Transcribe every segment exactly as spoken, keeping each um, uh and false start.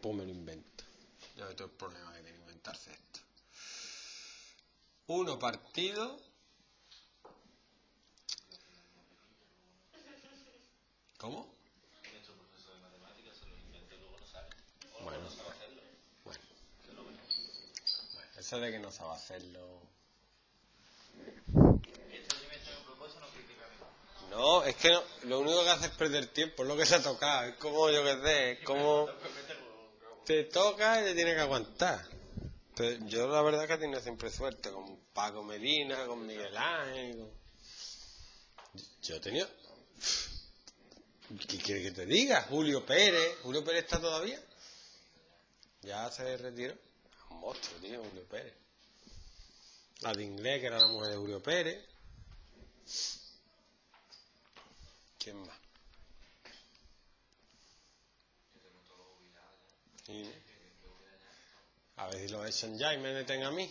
pues me lo invento. Ya veo todo el problema que tiene que inventarse esto. uno partido. ¿Cómo? Nuestro profesor de matemáticas se lo inventa y luego no sabe. O bueno, no sabe hacerlo. Bueno. Que no me... bueno. Eso de que no sabe hacerlo. No, es que no, lo único que hace es perder tiempo, es lo que se ha tocado, es como yo que sé, es como te toca y te tienes que aguantar. Pero yo la verdad es que he tenido siempre suerte, con Paco Medina, con Miguel Ángel, con... yo he tenido... ¿Qué quieres que te diga? Julio Pérez, ¿Julio Pérez está todavía? Ya se retiró, un monstruo, tío, Julio Pérez. La de inglés, que era la mujer de Julio Pérez. ¿Quién más? ¿Y? A ver si lo echan ya y me deten a mí.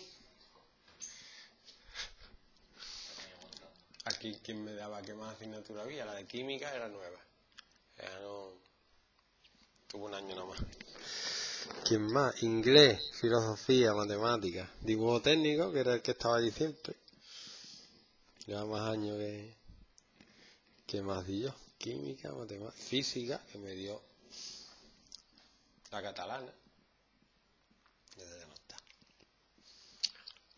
Aquí quien me daba que más asignatura había, la de química era nueva. Era no... Tuvo un año nomás. ¿Quién más? Inglés, filosofía, matemáticas, dibujo técnico, que era el que estaba allí siempre. Lleva más años que... ¿Qué más di yo? Química, matemática, física, que me dio la catalana. Desde no está.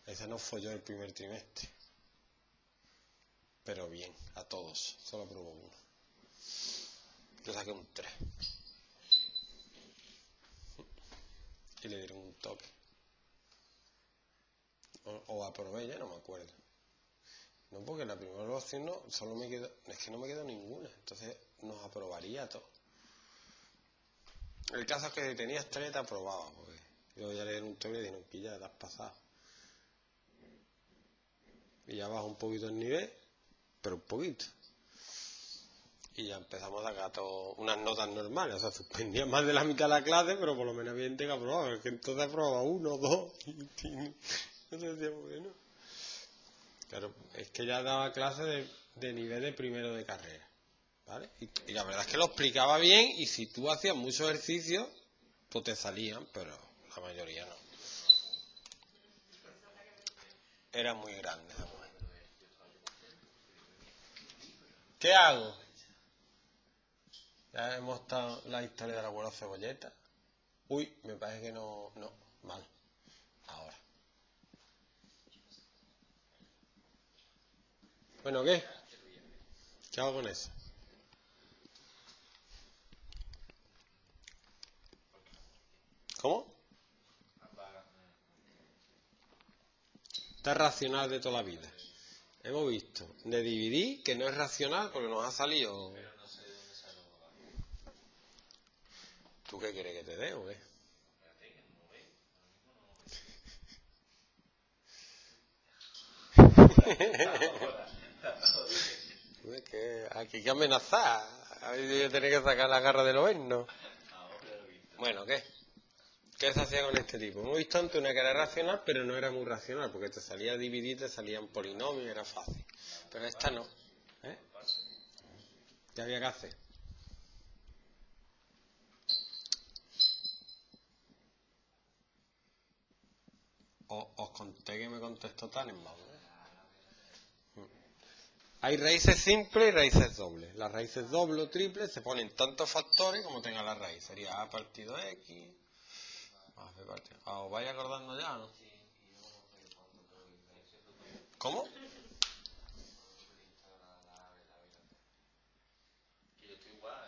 Esa no fue yo el primer trimestre. Pero bien, a todos. Solo probó uno. Yo saqué un tres. Y le dieron un toque. O, o aprobé, ya no me acuerdo. No, porque la primera opción no, solo me quedó, es que no me quedó ninguna, entonces nos aprobaría todo. El caso es que tenías tres, te aprobaba, porque yo ya le dieron un toque y dijeron que ya te has pasado. Y ya bajo un poquito el nivel, pero un poquito. Y ya empezamos a sacar todo, unas notas normales, o sea, suspendía más de la mitad de la clase, pero por lo menos había gente que aprobaba, porque entonces aprobaba uno, dos, y, y, entonces decía, bueno. Claro, es que ya daba clases de, de nivel de primero de carrera, ¿vale? Y, y la verdad es que lo explicaba bien y si tú hacías muchos ejercicios, pues te salían, pero la mayoría no. Era muy grande esa mujer. ¿Qué hago? Ya hemos estado la historia de la abuela Cebolleta. Uy, me parece que no, no, mal. Ahora. Bueno, ¿qué? ¿Qué hago con eso? ¿Cómo? Está racional de toda la vida. Hemos visto de dividir que no es racional porque nos ha salido. ¿Tú qué quieres que te dé o qué? Que aquí que amenazar. A ver si yo tenía que sacar la garra del oberno. Bueno, ¿qué? ¿Qué se hacía con este tipo? Hemos visto antes una que era racional, pero no era muy racional, porque te salía dividir, te salían polinomios, era fácil. Pero esta no. ¿Eh? ¿Qué había que hacer? O, os conté que me contestó Tannenbaum, ¿eh? Hay raíces simples y raíces dobles. Las raíces doble o triple se ponen tantos factores como tenga la raíz. Sería a partido x más b partido. Ah, os vais acordando ya, ¿no? ¿Cómo?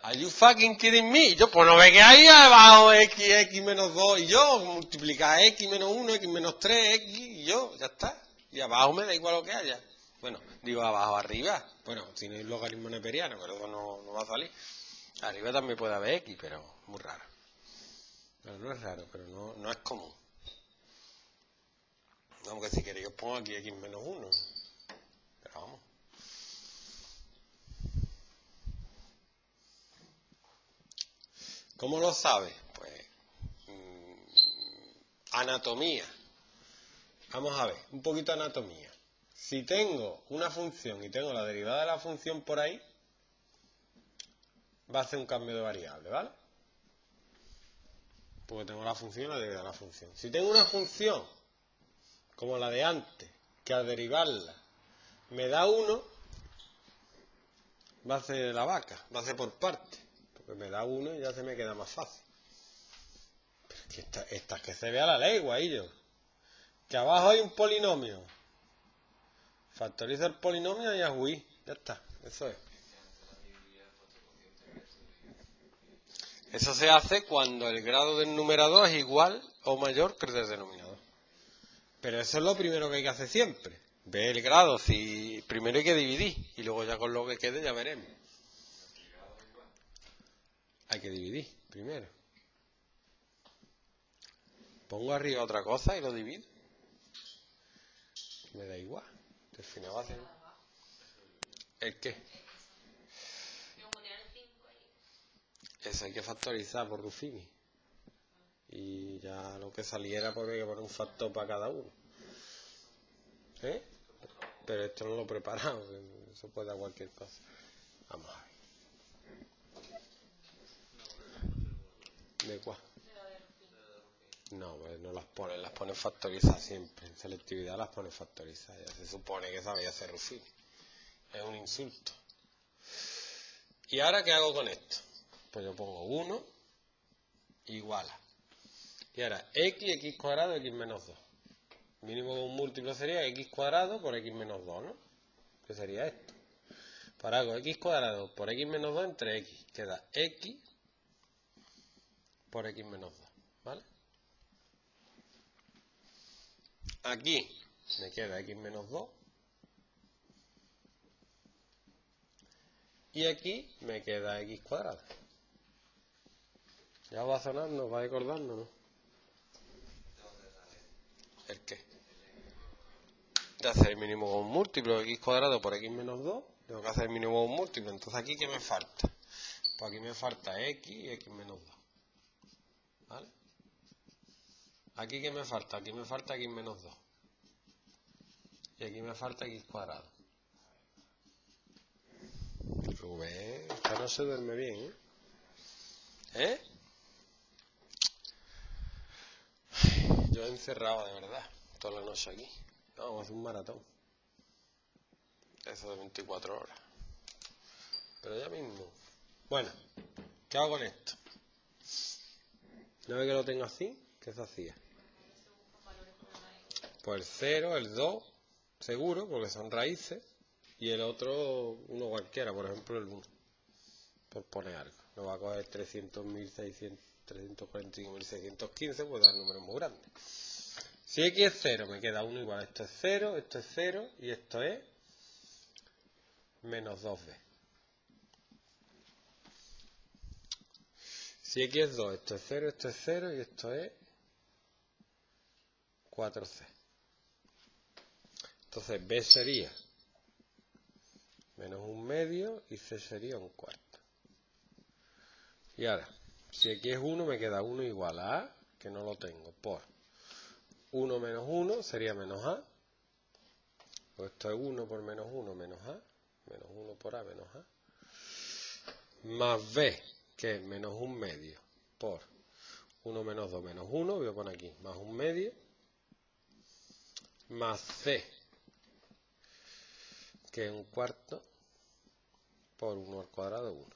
Are you fucking kidding me? Yo, pues no ve que hay abajo x, x menos dos y yo, multiplicar x menos uno, x menos tres, x y yo, ya está. Y abajo me da igual lo que haya. Bueno, digo abajo, arriba. Bueno, si no hay logaritmo neperiano, pero eso no, no va a salir. Arriba también puede haber x, pero muy raro. Pero no es raro, pero no, no es común. Aunque si queréis os pongo aquí x menos uno. Pero vamos. ¿Cómo lo sabes? Pues... Mmm, anatomía. Vamos a ver, un poquito de anatomía. Si tengo una función y tengo la derivada de la función por ahí, va a ser un cambio de variable, ¿vale? porque tengo la función y la derivada de la función. Si tengo una función como la de antes, que al derivarla me da uno, va a hacer la vaca, va a hacer por parte, porque me da uno y ya se me queda más fácil. Pero es que esta, esta es que se vea la legua, ellos. Que abajo hay un polinomio. Factoriza el polinomio y ya huí. Ya está, eso es. Eso se hace cuando el grado del numerador es igual o mayor que el del denominador. Pero eso es lo primero que hay que hacer siempre. Ve el grado, si primero hay que dividir y luego ya con lo que quede ya veremos. Hay que dividir primero. Pongo arriba otra cosa y lo divido. Me da igual. Al final va a ser... ¿El qué? Eso hay que factorizar por Rufini. Y ya lo que saliera, pues hay que poner un factor para cada uno. ¿Eh? Pero esto no lo preparamos. Eso puede dar cualquier cosa. Vamos a ver. ¿De cuál? No, pues no las pone, las pone factorizadas siempre. En selectividad las pone factorizadas. Ya se supone que sabía hacer Rufini. Es un insulto. ¿Y ahora qué hago con esto? Pues yo pongo uno, igual a. Y ahora, x, x cuadrado, x menos dos. Mínimo de un múltiplo sería x cuadrado por x menos dos, ¿no? Que sería esto. Para algo, x cuadrado por x menos dos entre x. Queda x por x menos dos, ¿vale? Aquí me queda x menos dos. Y aquí me queda x cuadrado. Ya va a sonar, nos va a recordarnos, ¿no? ¿El qué? De hacer el mínimo con múltiplo, x cuadrado por x menos dos, tengo que hacer el mínimo con múltiplo. Entonces aquí, ¿qué me falta? Pues aquí me falta x y x menos dos. ¿Vale? Aquí, ¿qué me falta? Aquí me falta x menos dos. Y aquí me falta x cuadrado. Rubén, esta no se duerme bien, ¿eh? ¿Eh? Yo he encerrado de verdad toda la noche aquí. No, vamos a hacer un maratón. Eso de veinticuatro horas. Pero ya mismo. Bueno, ¿qué hago con esto? No ve que lo tengo así, ¿qué se hacía? Pues el cero, el dos, seguro, porque son raíces. Y el otro, uno cualquiera, por ejemplo el uno. Por poner algo. Nos va a coger trescientos mil seiscientos, trescientos cuarenta y cinco mil seiscientos quince, pues da un número muy grande. Si x es cero, me queda uno igual. Esto es cero, esto es cero y esto es menos dos b. Si x es dos, esto es cero, esto es cero y esto es cuatro c. Entonces b sería menos un medio y c sería un cuarto. Y ahora, si aquí es uno, me queda uno igual a a, que no lo tengo, por uno menos uno sería menos a. Pues esto es uno por menos uno menos a, menos uno por a menos a. Más b, que es menos un medio, por uno menos dos menos uno, voy a poner aquí, más un medio. Más c, que es un cuarto, por uno al cuadrado uno.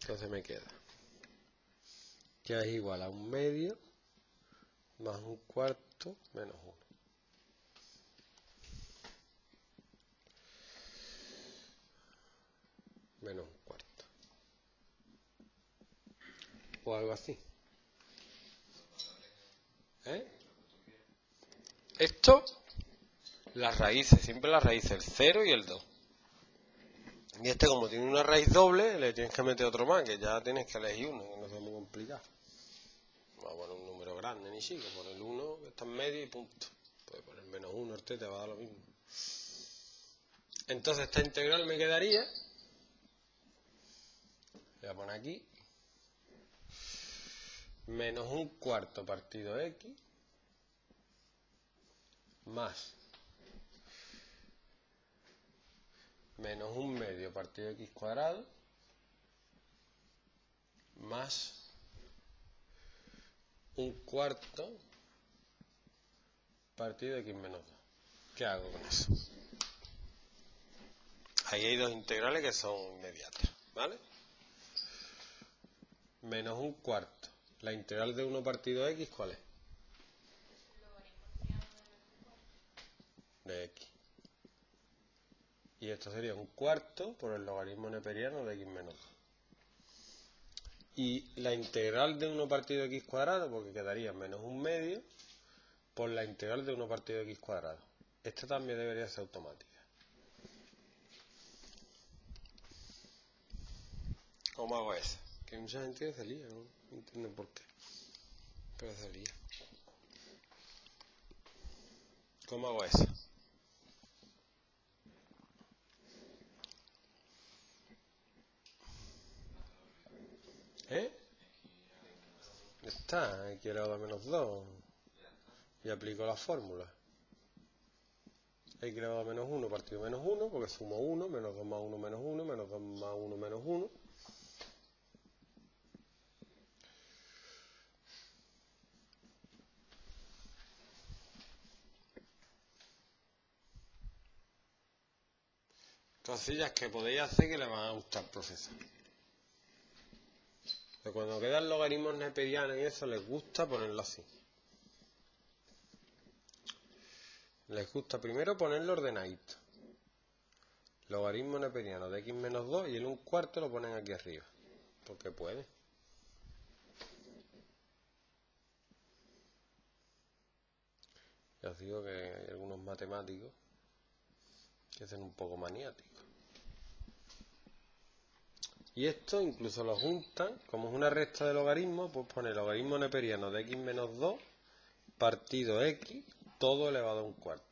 Entonces me queda que es igual a un medio más un cuarto menos uno. Menos un cuarto. O algo así. ¿Eh? Esto, las raíces, siempre las raíces, el cero y el dos. Y este, como tiene una raíz doble, le tienes que meter otro más, que ya tienes que elegir uno, que no sea muy complicado. Vamos a poner un número grande, ni chico, pon el uno, que está en medio y punto. Puedes poner menos uno, este te va a dar lo mismo. Entonces esta integral me quedaría, voy a poner aquí, menos un cuarto partido x, más menos un medio partido de x cuadrado más un cuarto partido de x menos dos. ¿Qué hago con eso? Ahí hay dos integrales que son inmediatas, ¿vale? Menos un cuarto. ¿La integral de uno partido de x cuál es? De x. Y esto sería un cuarto por el logaritmo neperiano de x menos dos. Y la integral de uno partido de x cuadrado, porque quedaría menos un medio, por la integral de uno partido de x cuadrado. Esta también debería ser automática. ¿Cómo hago eso? Que mucha gente que se lía, ¿no? No entiendo por qué. Pero se lía. ¿Cómo hago eso? ¿Eh? Ya está, x elevado a menos dos. Y aplico la fórmula. X elevado a menos uno partido menos uno, porque sumo uno, menos dos más uno menos uno, menos dos más uno menos uno. Cosillas que podéis hacer que le van a gustar, profesor. Pero cuando quedan logaritmos neperianos y eso, les gusta ponerlo así. Les gusta primero ponerlo ordenadito. Logaritmo neperiano de x menos dos y el un cuarto lo ponen aquí arriba. Porque puede. Ya os digo que hay algunos matemáticos que hacen un poco maniáticos. Y esto incluso lo juntan, como es una recta de logaritmo, pues pone logaritmo neperiano de x menos dos partido x todo elevado a un cuarto.